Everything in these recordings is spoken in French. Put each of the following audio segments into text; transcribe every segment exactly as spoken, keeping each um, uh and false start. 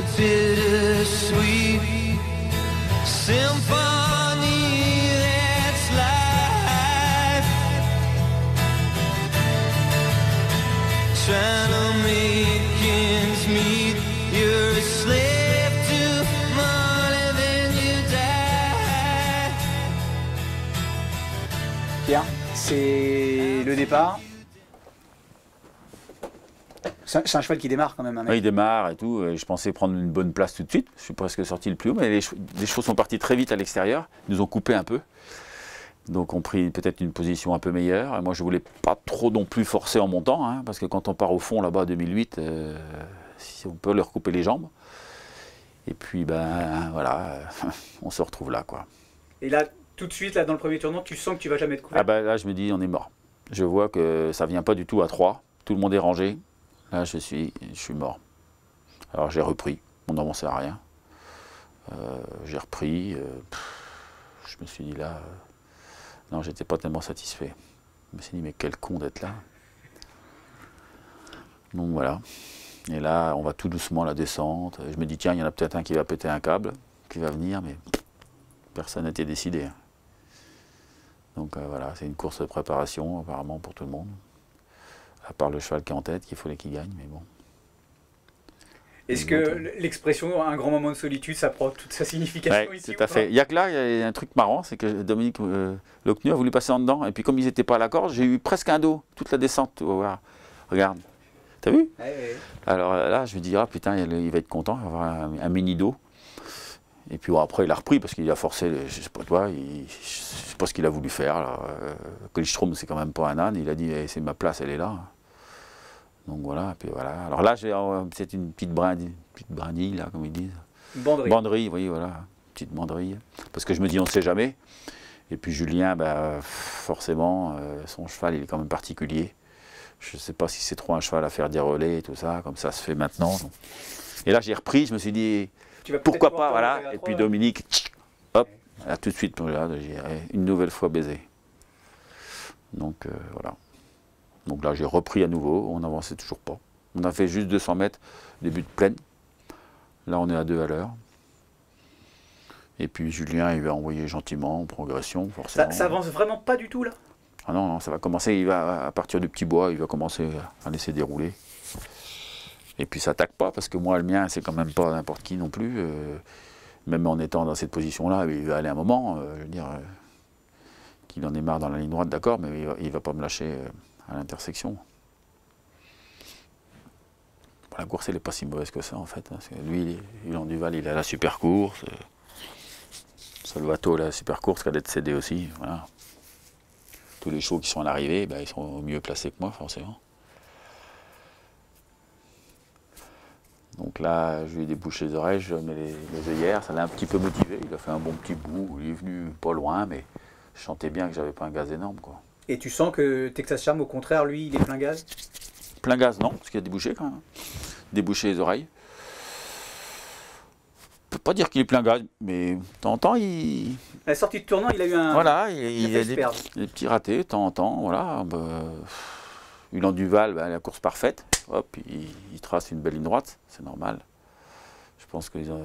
the bittersweet symphony that's life, trying to make ends meet. You're a slave to money, then you die. Bien, c'est le départ. C'est un cheval qui démarre quand même. Hein, mec. Oui, il démarre et tout. Je pensais prendre une bonne place tout de suite. Je suis presque sorti le plus haut, mais les, che les chevaux sont partis très vite à l'extérieur. Ils nous ont coupé un peu. Donc, on pris peut-être une position un peu meilleure. Et moi, je ne voulais pas trop non plus forcer en montant, hein, parce que quand on part au fond là-bas à deux mille huit, euh, si on peut leur couper les jambes. Et puis, ben voilà, on se retrouve là, quoi. Et là, tout de suite, là, dans le premier tournant, tu sens que tu ne vas jamais te couper. Ah ben là, je me dis, on est mort. Je vois que ça ne vient pas du tout à trois. Tout le monde est rangé. Là, je suis, je suis mort. Alors, j'ai repris. On n'avançait à rien. Euh, j'ai repris. Euh, pff, je me suis dit, là... Euh, non, j'étais pas tellement satisfait. Je me suis dit, mais quel con d'être là. Donc, voilà. Et là, on va tout doucement à la descente. Je me dis, tiens, il y en a peut-être un qui va péter un câble, qui va venir, mais pff, personne n'était décidé. Donc, euh, voilà, c'est une course de préparation, apparemment, pour tout le monde. À part le cheval qui est en tête, qu'il fallait qu'il gagne, mais bon. Est-ce que l'expression « un grand moment de solitude », ça prend toute sa signification ouais, ici? Tout à fait. Il n'y a que là, il y a un truc marrant, c'est que Dominique euh, Lecnu a voulu passer en dedans, et puis comme ils n'étaient pas à la corde, j'ai eu presque un dos, toute la descente, tu vas voir. Regarde, t'as vu? Ouais, ouais. Alors là, je me dis « ah putain, il va être content, il va avoir un, un mini dos ». Et puis bon, après, il a repris, parce qu'il a forcé, les, je ne sais pas toi, il, je sais pas ce qu'il a voulu faire. Alors, euh, Kölnström, c'est quand même pas un âne, il a dit hey, « c'est ma place, elle est là ». Donc voilà, et puis voilà. Alors là, c'est une petite brindille, petite brindille, là, comme ils disent. Banderie. Banderie, oui, voilà, petite banderie. Parce que je me dis, on ne sait jamais. Et puis Julien, bah, forcément, euh, son cheval, il est quand même particulier. Je ne sais pas si c'est trop un cheval à faire des relais et tout ça, comme ça se fait maintenant. Donc. Et là, j'ai repris, je me suis dit, pourquoi pas, voilà. Et puis Dominique, hop, là, tout de suite, là, j'irai une nouvelle fois baiser. Donc euh, voilà. Donc là, j'ai repris à nouveau, on n'avançait toujours pas. On a fait juste deux cents mètres, début de plaine. Là, on est à deux à l'heure. Et puis Julien, il va envoyer gentiment en progression, forcément. Ça avance vraiment pas du tout, là? Ah non, non, ça va commencer, il va, à partir du petit bois, il va commencer à laisser dérouler. Et puis ça attaque pas, parce que moi, le mien, c'est quand même pas n'importe qui non plus. Euh, même en étant dans cette position-là, il va aller un moment, euh, je veux dire, euh, qu'il en ait marre dans la ligne droite, d'accord, mais il va, il va pas me lâcher... Euh, à l'intersection. Bon, la course, elle n'est pas si mauvaise que ça, en fait. Hein, parce que lui, Enduval, il a la super course. Euh, Solvato, la super course, qui a d'être cédé aussi. Voilà. Tous les chevaux qui sont à l'arrivée, ben, ils sont mieux placés que moi, forcément. Donc là, je lui ai débouché les oreilles, je mets les, les œillères. Ça l'a un petit peu motivé. Il a fait un bon petit bout. Il est venu pas loin, mais je sentais bien que j'avais pas un gaz énorme, quoi. Et tu sens que Texas Charm, au contraire, lui, il est plein gaz? Plein gaz, non, parce qu'il a débouché quand même. Débouché les oreilles. On ne peut pas dire qu'il est plein gaz, mais de temps en temps, il... À la sortie de tournant, il a eu un... Voilà, il, il, il a des, des petits ratés, de temps en temps, voilà. Bah, une Enduval, bah, la course parfaite, hop, il, il trace une belle ligne droite, c'est normal. Je pense qu'il a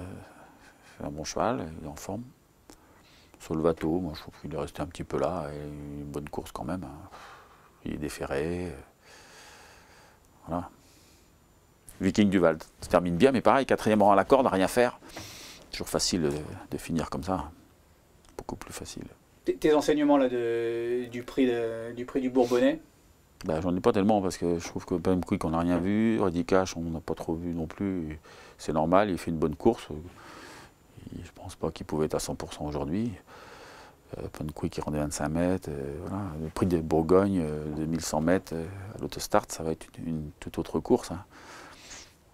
fait un bon cheval, il est en forme. Solvato, moi je trouve qu'il est resté un petit peu là, et une bonne course quand même. Il est déféré. Voilà. Viking Duval se termine bien, mais pareil, quatrième rang à la corde, à rien faire. Toujours facile de, de finir comme ça. Beaucoup plus facile. Tes enseignements là de, du, prix de, du prix du Bourbonnais? Ben, j'en ai pas tellement, parce que je trouve que Panecouille, on n'a rien vu. Ready Cash, on n'a pas trop vu non plus. C'est normal, il fait une bonne course. Je ne pense pas qu'il pouvait être à cent pour cent aujourd'hui. Euh, Panecouille qui rendait vingt-cinq mètres. Euh, voilà. Le prix de Bourgogne, euh, deux mille cent mètres euh, à l'autostart, ça va être une, une toute autre course. Hein.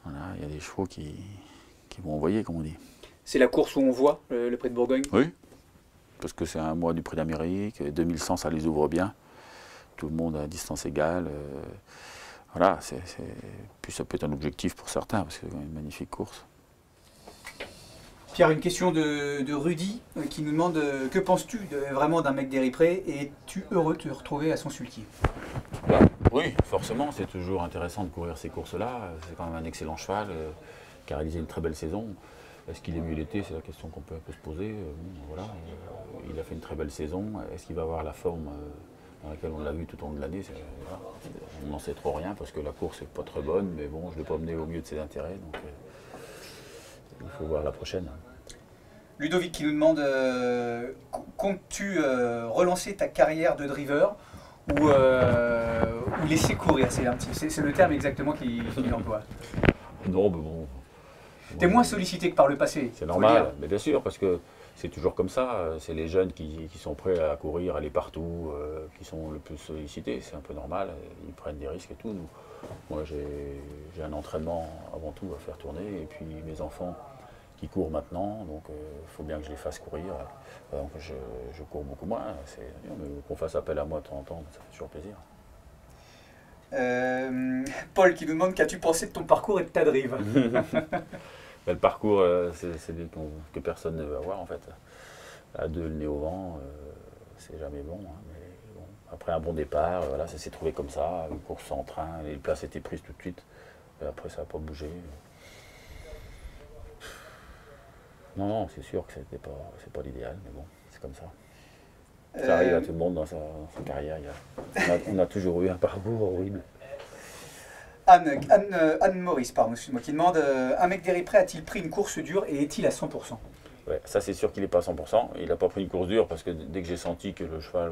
Voilà, il y a des chevaux qui, qui vont envoyer, comme on dit. C'est la course où on voit euh, le prix de Bourgogne? Oui, parce que c'est un mois du prix d'Amérique. deux mille cent, ça les ouvre bien. Tout le monde à distance égale. Euh, voilà, c'est, c'est... Puis ça peut être un objectif pour certains, parce que c'est une magnifique course. Pierre, une question de, de Rudy euh, qui nous demande euh, que penses-tu vraiment d'un mec d'Héripré et es-tu heureux de te retrouver à son sulky? Oui, forcément, c'est toujours intéressant de courir ces courses-là. C'est quand même un excellent cheval euh, qui a réalisé une très belle saison. Est-ce qu'il est mieux l'été? C'est la question qu'on peut un peu se poser. Voilà. Il a fait une très belle saison. Est-ce qu'il va avoir la forme dans laquelle on l'a vu tout au long de l'année? On n'en sait trop rien parce que la course n'est pas très bonne, mais bon, je ne l'ai pas mené au mieux de ses intérêts. Donc, euh, il faut voir la prochaine. Ludovic qui nous demande, euh, comptes-tu euh, relancer ta carrière de driver ou, euh, ou laisser courir? C'est le terme exactement qu'il qu'il emploie. Non, mais bon... T'es moins sollicité que par le passé. C'est normal, mais bien sûr, parce que c'est toujours comme ça. C'est les jeunes qui, qui sont prêts à courir, aller partout, euh, qui sont le plus sollicités. C'est un peu normal, ils prennent des risques et tout. Nous, moi, j'ai un entraînement avant tout à faire tourner, et puis mes enfants qui courent maintenant, donc il euh, faut bien que je les fasse courir. Donc, je, je cours beaucoup moins, qu'on fasse appel à moi de temps en temps, ça fait toujours plaisir. Euh, Paul qui nous demande, qu'as-tu pensé de ton parcours et de ta drive? Ben, le parcours, euh, c'est celui qu que personne ne veut avoir en fait. À deux, le nez au vent, euh, c'est jamais bon, hein, mais bon. Après un bon départ, euh, voilà, ça s'est trouvé comme ça, une course en train, les places étaient prises tout de suite. Et après, ça n'a pas bougé. Non, non, c'est sûr que c'était pas, c'est pas l'idéal, mais bon, c'est comme ça. Ça arrive à tout le monde dans sa, dans sa carrière. Il y a, on, a, on a toujours eu un parcours horrible. Anne, Anne, Anne Maurice, pardon, excuse-moi, qui demande euh, un mec d'Héripré a-t-il pris une course dure et est-il à cent pour cent? Ouais, ça c'est sûr qu'il n'est pas à cent pour cent. Il n'a pas pris une course dure parce que dès que j'ai senti que le cheval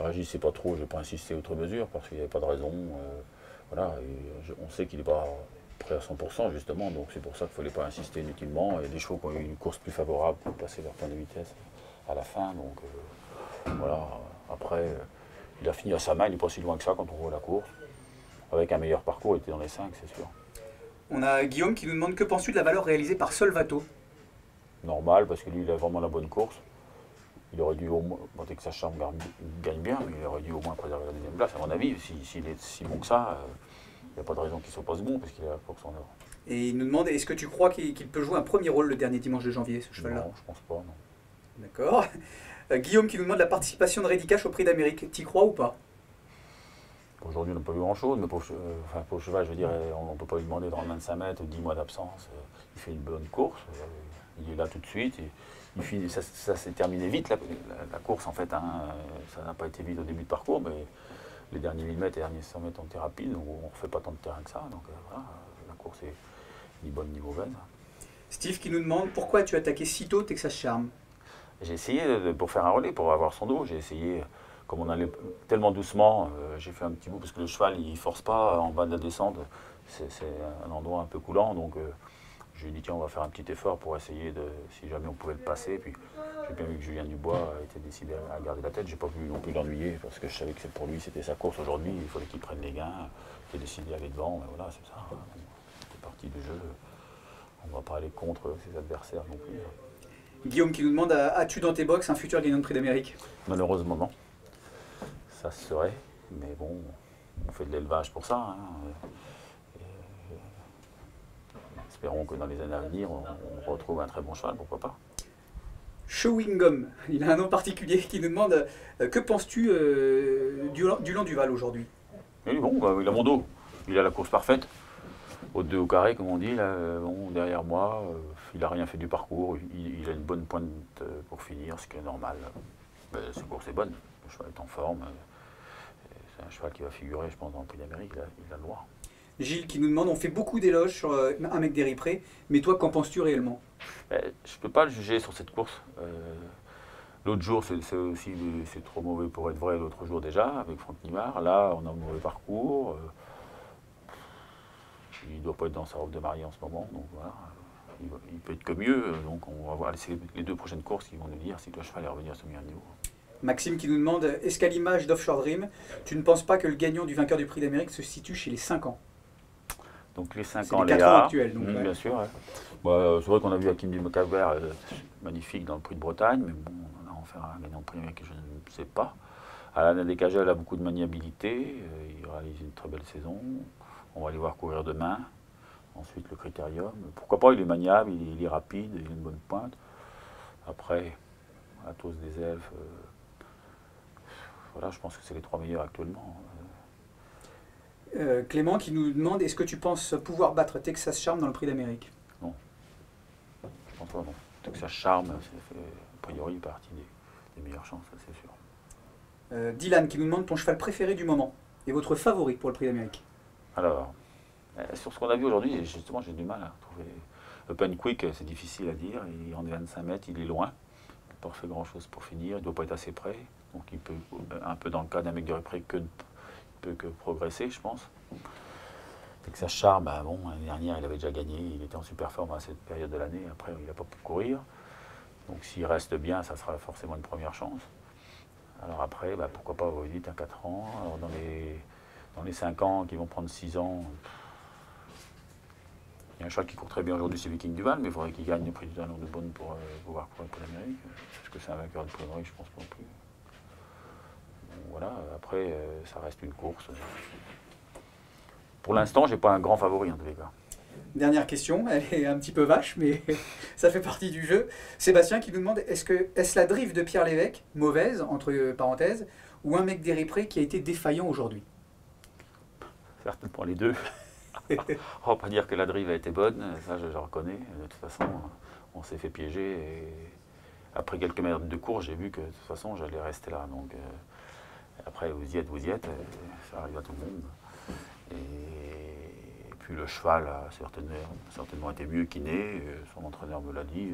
ne réagissait pas trop, je n'ai pas insisté outre mesure parce qu'il n'y avait pas de raison. Euh, voilà, et je, on sait qu'il n'est pas prêt à cent pour cent justement, donc c'est pour ça qu'il ne fallait pas insister inutilement. Et les chevaux qui ont eu une course plus favorable pour passer leur point de vitesse à la fin. Donc euh, voilà, après euh, il a fini à sa main, il n'est pas si loin que ça quand on voit la course. Avec un meilleur parcours, il était dans les cinq, c'est sûr. On a Guillaume qui nous demande, que penses-tu de la valeur réalisée par Solvato? Normal, parce que lui, il a vraiment la bonne course. Il aurait dû au moins, bon, Texas Charm gagne bien, mais il aurait dû au moins préserver la deuxième place, à mon avis. S'il si, si est si bon que ça, il euh, n'y a pas de raison qu'il se passe bon, parce qu'il a la course en or. Et il nous demande, est-ce que tu crois qu'il qu peut jouer un premier rôle le dernier dimanche de janvier, ce cheval-là? Non, je pense pas, non. D'accord. Euh, Guillaume qui nous demande la participation de Ready Cash au Prix d'Amérique. T'y crois ou pas? Aujourd'hui, on n'a pas vu grand-chose, mais pour, euh, enfin, pour le cheval, je veux dire, on ne peut pas lui demander de rendre vingt-cinq mètres ou dix mois d'absence. Il fait une bonne course, euh, il est là tout de suite. Et il finit, ça ça s'est terminé vite, la, la, la course, en fait. Hein. Ça n'a pas été vite au début de parcours, mais les derniers mille mètres et les derniers cent mètres ont été rapides. Donc on ne refait pas tant de terrain que ça. Donc euh, voilà, la course est ni bonne ni mauvaise. Steve qui nous demande, pourquoi as-tu attaqué si tôt Texas Charm? J'ai essayé de, pour faire un relais, pour avoir son dos. J'ai essayé... Comme on allait tellement doucement, euh, j'ai fait un petit bout parce que le cheval il force pas en bas de la descente, c'est un endroit un peu coulant, donc euh, je lui ai dit tiens on va faire un petit effort pour essayer de, si jamais on pouvait le passer, puis j'ai bien vu que Julien Dubois était décidé à garder la tête, j'ai pas voulu non plus l'ennuyer parce que je savais que pour lui c'était sa course aujourd'hui, il fallait qu'il prenne les gains, il était décidé à aller devant, mais voilà c'est ça, c'est parti du jeu, on va pas aller contre ses adversaires non plus. Guillaume qui nous demande, as-tu dans tes box un futur gagnant de Prix d'Amérique? Malheureusement non. Ça serait, mais bon, on fait de l'élevage pour ça. Hein. Et, euh, espérons que dans les années à venir, on, on retrouve un très bon cheval, pourquoi pas. Chewing-Gum, il a un nom particulier qui nous demande euh, que penses-tu euh, du, du Enduval aujourd'hui? Il bon, bah, il a mon dos, il a la course parfaite, au deux au carré, comme on dit, là, bon, derrière moi, euh, il n'a rien fait du parcours, il, il a une bonne pointe pour finir, ce qui est normal. Ben, cette course est bonne, le cheval est en forme. C'est un cheval qui va figurer, je pense, dans le Prix d'Amérique, il a, il a le droit. Gilles qui nous demande, on fait beaucoup d'éloges sur euh, un mec d'Héripré, mais toi, qu'en penses-tu réellement? Ben, je ne peux pas le juger sur cette course. Euh, l'autre jour, c'est aussi c'est trop mauvais pour être vrai, l'autre jour déjà, avec Franck Niva. Là, on a un mauvais parcours. Euh, il ne doit pas être dans sa robe de mariée en ce moment, donc voilà. Il, va, il peut être que mieux, donc on va voir les, les deux prochaines courses qui vont nous dire si le cheval est revenu à son meilleur niveau. Maxime qui nous demande, est-ce qu'à l'image d'Offshore Dream, tu ne penses pas que le gagnant du vainqueur du Prix d'Amérique se situe chez les cinq ans? Donc les cinq ans, les quatre ans actuels. Donc, mmh, ouais. Bien sûr. Ouais. Bah, euh, c'est vrai qu'on a vu Hakim Di euh, magnifique dans le Prix de Bretagne, mais bon, on a en faire un gagnant de Prix d'Amérique, je ne sais pas. Alain Adekajel a beaucoup de maniabilité, euh, il réalise une très belle saison, on va aller voir courir demain. Ensuite, le critérium. Pourquoi pas, il est maniable, il est, il est rapide, il a une bonne pointe. Après, Athos des Elfes, euh, voilà, je pense que c'est les trois meilleurs actuellement. Euh, Clément qui nous demande, est-ce que tu penses pouvoir battre Texas Charm dans le Prix d'Amérique? François. Donc, Texas Charm, c'est a priori partie des, des meilleures chances, c'est sûr. Euh, Dylan qui nous demande ton cheval préféré du moment et votre favori pour le Prix d'Amérique. Alors, euh, sur ce qu'on a vu aujourd'hui, justement, j'ai du mal à trouver. Open Quick, c'est difficile à dire. Il en est vingt-cinq mètres, il est loin. Il n'a pas fait grand-chose pour finir. Il ne doit pas être assez près. Donc, il peut, un peu dans le cas d'un mec de Répré, que, il peut que progresser, je pense. Texas Charm, bah bon, l'année dernière, il avait déjà gagné. Il était en super forme à cette période de l'année. Après, il n'a pas pu courir. Donc, s'il reste bien, ça sera forcément une première chance. Alors après, bah, pourquoi pas, vous dites, à quatre ans. Alors dans les, dans les cinq ans, qui vont prendre six ans, il y a un cheval qui court très bien aujourd'hui, c'est Viking Duval, mais il faudrait qu'il gagne le prix du Bourbonnais de Bonne pour euh, pouvoir courir pour l'Amérique. Est-ce que c'est un vainqueur de Prix d'Amérique? Je pense pas non plus. Donc, voilà, après, euh, ça reste une course. Pour l'instant, je n'ai pas un grand favori, en tous les cas. Dernière question, elle est un petit peu vache, mais ça fait partie du jeu. Sébastien qui nous demande, est-ce que est-ce la drive de Pierre Lévesque, mauvaise, entre parenthèses, ou un mec d'Héripré qui a été défaillant aujourd'hui? Certainement les deux. On ne peut pas dire que la drive a été bonne, ça je, je reconnais. De toute façon, on s'est fait piéger. Et après quelques mètres de cours, j'ai vu que de toute façon, j'allais rester là. Donc, euh, après, vous y êtes, vous y êtes, ça arrive à tout le monde. Et... le cheval a certainement été mieux kiné, son entraîneur me l'a dit.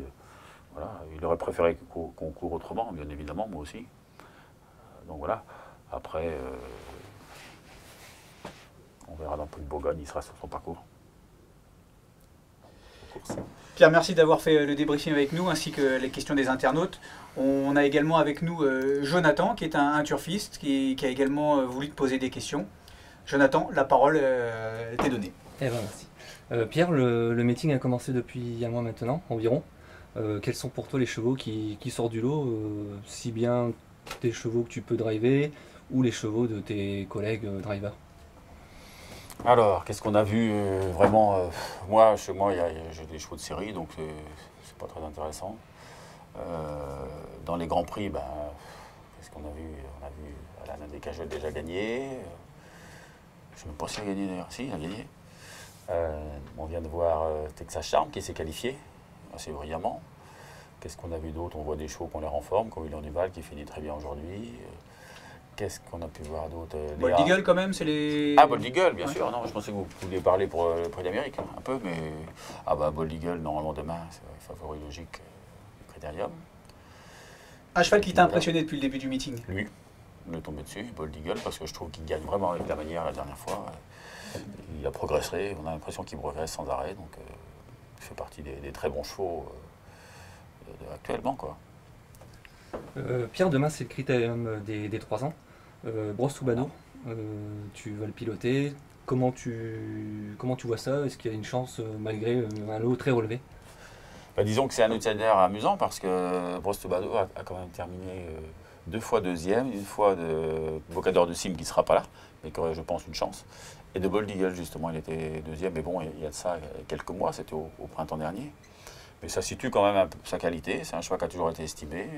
Voilà. Il aurait préféré qu'on court autrement, bien évidemment, moi aussi. Donc voilà, après, euh, on verra dans le Prix de Bourgogne, il sera sur son parcours. Pierre, merci d'avoir fait le débriefing avec nous, ainsi que les questions des internautes. On a également avec nous euh, Jonathan, qui est un, un turfiste, qui, qui a également euh, voulu te poser des questions. Jonathan, la parole euh, t'est donnée. Eh ben, merci. Euh, Pierre, le, le meeting a commencé depuis un mois maintenant, environ. Euh, quels sont pour toi les chevaux qui, qui sortent du lot, euh, si bien tes chevaux que tu peux driver ou les chevaux de tes collègues euh, drivers? Alors, qu'est-ce qu'on a vu euh, vraiment euh, moi, chez moi, j'ai des chevaux de série, donc euh, c'est pas très intéressant. Euh, dans les Grands Prix, ben, qu'est-ce qu'on a vu? On a vu Alain Adekajel déjà gagné. Je ne sais même pas si il a gagné d'ailleurs. Si, il a gagné. Euh, on vient de voir euh, Texas Charm qui s'est qualifié assez brillamment. Qu'est-ce qu'on a vu d'autre? On voit des chevaux qu'on les renforme, comme Enduval qui finit très bien aujourd'hui. Euh, Qu'est-ce qu'on a pu voir d'autre? euh, Bold Eagle quand même, c'est les... Ah, Bold Eagle, bien ouais. sûr. Non, je pensais que vous pouviez parler pour euh, le Prix d'Amérique, hein, un peu, mais... Ah bah, Bold Eagle, normalement, demain, c'est le favori logique euh, du critérium. Un cheval qui t'a impressionné depuis le début du meeting? Lui. Le tomber dessus, Bold Eagle, parce que je trouve qu'il gagne vraiment avec la manière la dernière fois. Il a progressé, on a l'impression qu'il progresse sans arrêt, donc euh, il fait partie des, des très bons chevaux euh, de, actuellement. Quoi. Euh, Pierre, demain c'est le critérium des, des trois ans. Euh, Brostoubado, euh, tu vas le piloter. Comment tu, comment tu vois ça? Est-ce qu'il y a une chance malgré un lot très relevé? Ben, disons que c'est un outsider amusant parce que Brostoubado a, a quand même terminé... Euh, deux fois deuxième, une fois de Bocador de Sim qui ne sera pas là, mais qui aurait, je pense, une chance. Et de Bold Eagle, justement, il était deuxième, mais bon, il y a de ça quelques mois, c'était au, au printemps dernier. Mais ça situe quand même un peu sa qualité, c'est un cheval qui a toujours été estimé.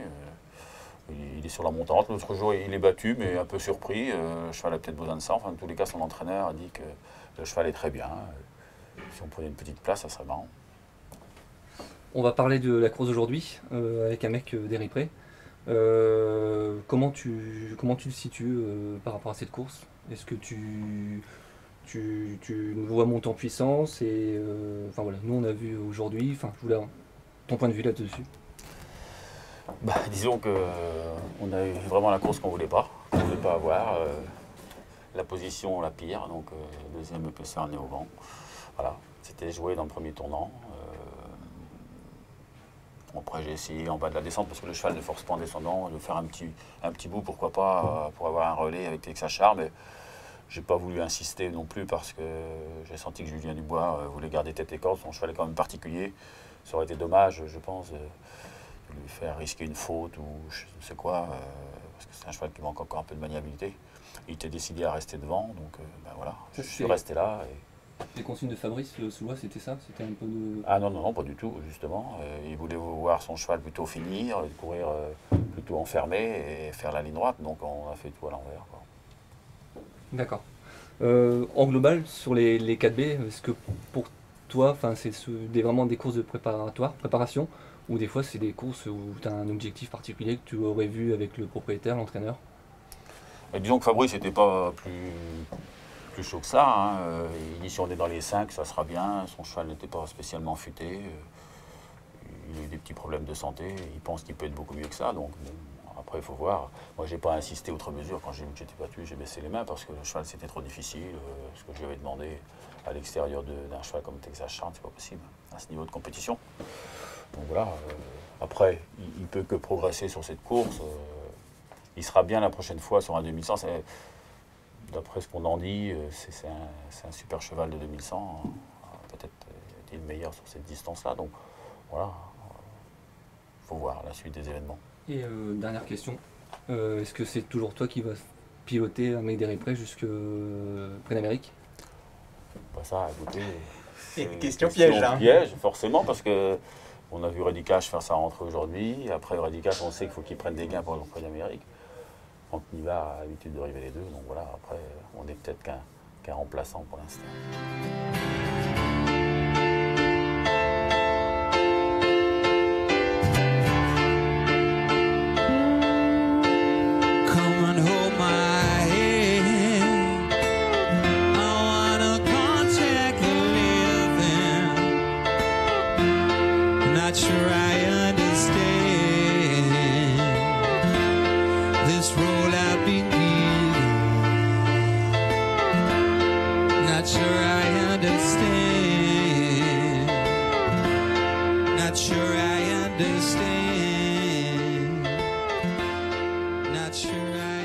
Il, il est sur la montante, l'autre jour, il est battu, mais un peu surpris. Le cheval a peut-être besoin de ça, enfin, en tous les cas, son entraîneur a dit que le cheval est très bien. Si on prenait une petite place, ça serait marrant. On va parler de la course d'aujourd'hui, euh, avec un mec d'Héripré. Euh, comment tu comment tu le situes euh, par rapport à cette course? Est-ce que tu tu, tu nous vois monter en puissance? Et enfin euh, voilà, nous on a vu aujourd'hui. Enfin, je voulais ton point de vue là-dessus. Bah, disons que euh, on a eu vraiment la course qu'on voulait pas, qu'on voulait pas avoir. Euh, la position la pire, donc euh, deuxième E P C en est au vent. Voilà, c'était joué dans le premier tournant. Après, j'ai essayé en bas de la descente parce que le cheval ne force pas en descendant, de faire un petit, un petit bout, pourquoi pas, pour avoir un relais avec Texas Charm. Mais j'ai pas voulu insister non plus parce que j'ai senti que Julien Dubois voulait garder tête et corde. Son cheval est quand même particulier. Ça aurait été dommage, je pense, de lui faire risquer une faute ou je ne sais quoi, parce que c'est un cheval qui manque encore un peu de maniabilité. Il était décidé à rester devant, donc ben voilà, je suis resté là. Et... Les consignes de Fabrice Souloy, c'était ça? C'était un peu de... Ah non, non, non, pas du tout, justement. Euh, il voulait voir son cheval plutôt finir, courir euh, plutôt enfermé et faire la ligne droite. Donc on a fait tout à l'envers. D'accord. Euh, en global, sur les, les quatre B, est-ce que pour toi, enfin c'est ce, des, vraiment des courses de préparatoire, préparation, ou des fois c'est des courses où tu as un objectif particulier que tu aurais vu avec le propriétaire, l'entraîneur? Disons que Fabrice n'était pas plus, plus chaud que ça. Hein. Il dit si on est dans les cinq, ça sera bien. Son cheval n'était pas spécialement futé. Il a eu des petits problèmes de santé. Il pense qu'il peut être beaucoup mieux que ça. Donc bon, après, il faut voir. Moi, je n'ai pas insisté outre mesure. Quand j'ai vu que j'étais battu, j'ai baissé les mains parce que le cheval, c'était trop difficile. Ce que je lui avais demandé à l'extérieur d'un cheval comme Texas Charm, c'est pas possible à ce niveau de compétition. Donc voilà. Après, il ne peut que progresser sur cette course. Il sera bien la prochaine fois sur un deux mille cent. D'après ce qu'on en dit, c'est un, un super cheval de deux mille cent. Peut-être est-il meilleur sur cette distance-là. Donc voilà, il faut voir la suite des événements. Et euh, dernière question, euh, est-ce que c'est toujours toi qui vas piloter un mec d'H E R I P R E jusqu'au Prix d'Amérique? Pas ça, écoutez. C'est une question, question piège. Hein. Piège, forcément, parce que. On a vu Ready Cash faire sa rentrée aujourd'hui. Après Ready Cash, on sait qu'il faut qu'il prenne des gains pour le Prix d'Amérique. Franck Niva a l'habitude de river les deux. Donc voilà, après, on est peut-être qu'un qu'un remplaçant pour l'instant. Not sure I